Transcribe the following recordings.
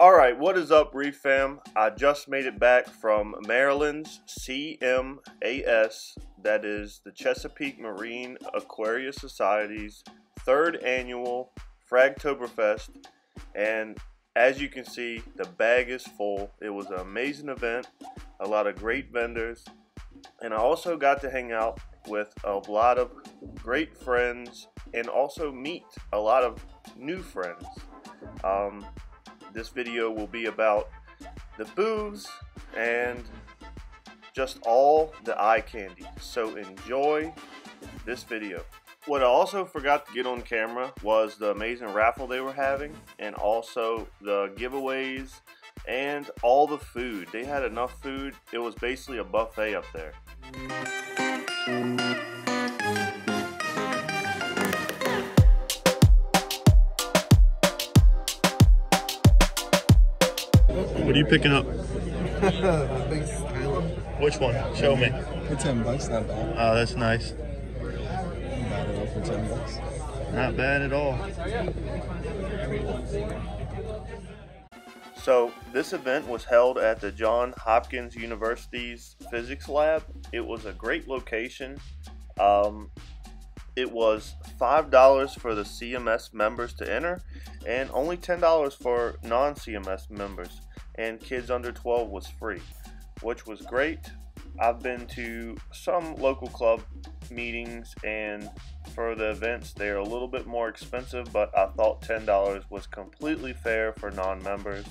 Alright, what is up, Reef Fam? I just made it back from Maryland's CMAS, that is the Chesapeake Marine Aquaria Society's third annual Fragtoberfest, and as you can see, the bag is full. It was an amazing event, a lot of great vendors, and I also got to hang out with a lot of great friends and also meet a lot of new friends. This video will be about the booths and just all the eye candy. So enjoy this video. What I also forgot to get on camera was the amazing raffle they were having, and also the giveaways and all the food. They had enough food. It was basically a buffet up there. What are you picking up? Which one? Show me. For $10, not bad. Oh, that's nice. Not bad at all for $10. Not bad at all. So this event was held at the John Hopkins University's physics lab. It was a great location. It was $5 for the CMS members to enter, and only $10 for non-CMS members. And kids under 12 was free, which was great. I've been to some local club meetings, and for the events they're a little bit more expensive, but I thought $10 was completely fair for non-members.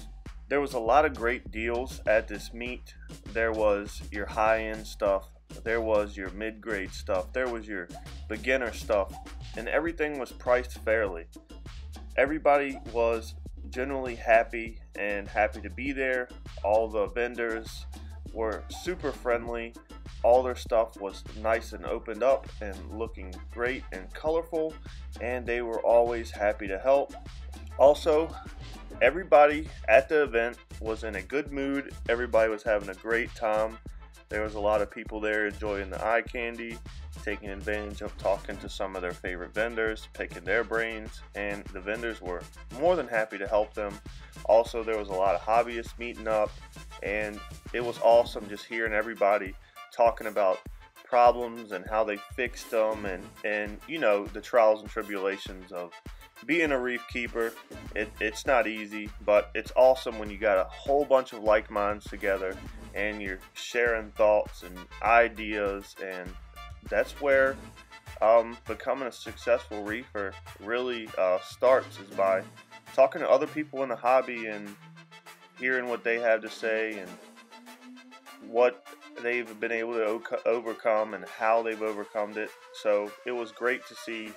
There was a lot of great deals at this meet. There was your high-end stuff, there was your mid-grade stuff, there was your beginner stuff, and everything was priced fairly. Everybody was generally happy and happy to be there. All the vendors were super friendly. All their stuff was nice and opened up and looking great and colorful, and they were always happy to help. Also, everybody at the event was in a good mood. Everybody was having a great time. There was a lot of people there enjoying the eye candy, taking advantage of talking to some of their favorite vendors, picking their brains, and the vendors were more than happy to help them. Also, there was a lot of hobbyists meeting up, and it was awesome just hearing everybody talking about problems and how they fixed them, and you know, the trials and tribulations of being a reef keeper. It's not easy, but it's awesome when you got a whole bunch of like minds together and you're sharing thoughts and ideas, and that's where becoming a successful reefer really starts, is by talking to other people in the hobby and hearing what they have to say and what they've been able to overcome and how they've overcome it. So it was great to see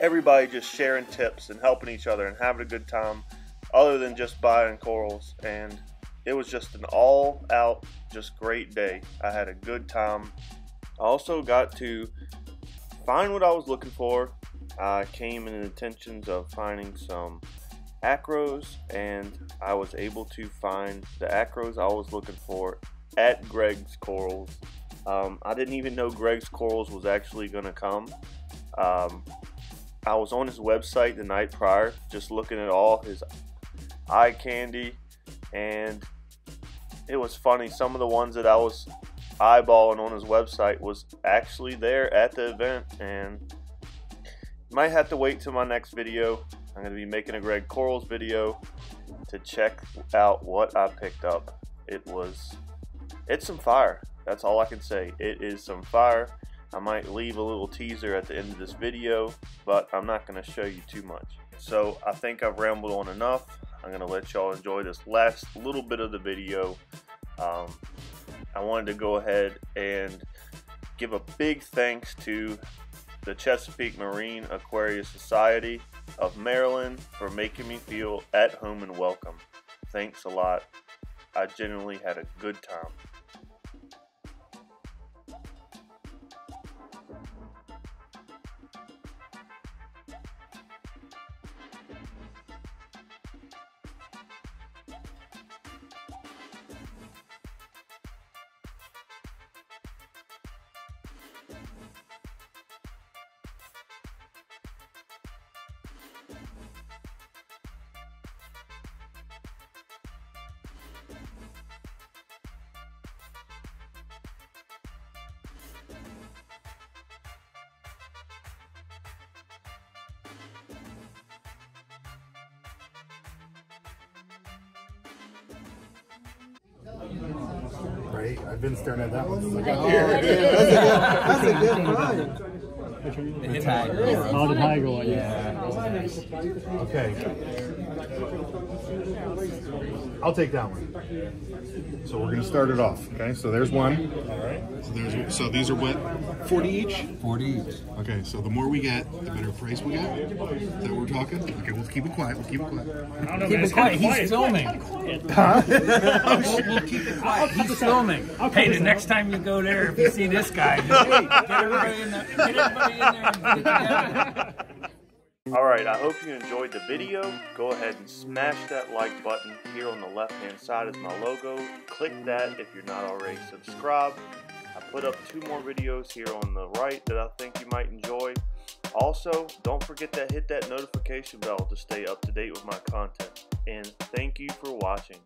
everybody just sharing tips and helping each other and having a good time, other than just buying corals. And it was just an all-out, just great day. I had a good time. I also got to find what I was looking for. I came in the intentions of finding some acros, and I was able to find the acros I was looking for at Greg's Corals. I didn't even know Greg's Corals was actually going to come. I was on his website the night prior, just looking at all his eye candy, and it was funny. Some of the ones that I was eyeballing on his website was actually there at the event, and you might have to wait till my next video. I'm going to be making a Greg Corals video to check out what I picked up. It's some fire. That's all I can say. It is some fire. I might leave a little teaser at the end of this video, but I'm not going to show you too much. So I think I've rambled on enough. I'm going to let y'all enjoy this last little bit of the video. I wanted to go ahead and give a big thanks to the Chesapeake Marine Aquaria Society of Maryland for making me feel at home and welcome. Thanks a lot. I genuinely had a good time. Right? I've been staring at that one since I got here. That's a good find. Yeah. Okay. I'll take that one. So we're going to start it off. Okay, so there's one. All right. So these are what? 40 each? 40 each. Okay, so the more we get, the better price we get. Is that what we're talking? Okay, we'll keep it quiet. We'll keep it quiet. I don't know, keep it quiet. He's filming. Huh? We'll keep it quiet. He's filming. Hey, the next time you go there, if you see this guy, just, hey, get everybody in there. All right, I hope you enjoyed the video. Go ahead and smash that like button. Here on the left hand side is my logo. Click that if you're not already subscribed. I put up 2 more videos here on the right that I think you might enjoy. Also, don't forget to hit that notification bell to stay up to date with my content. And thank you for watching.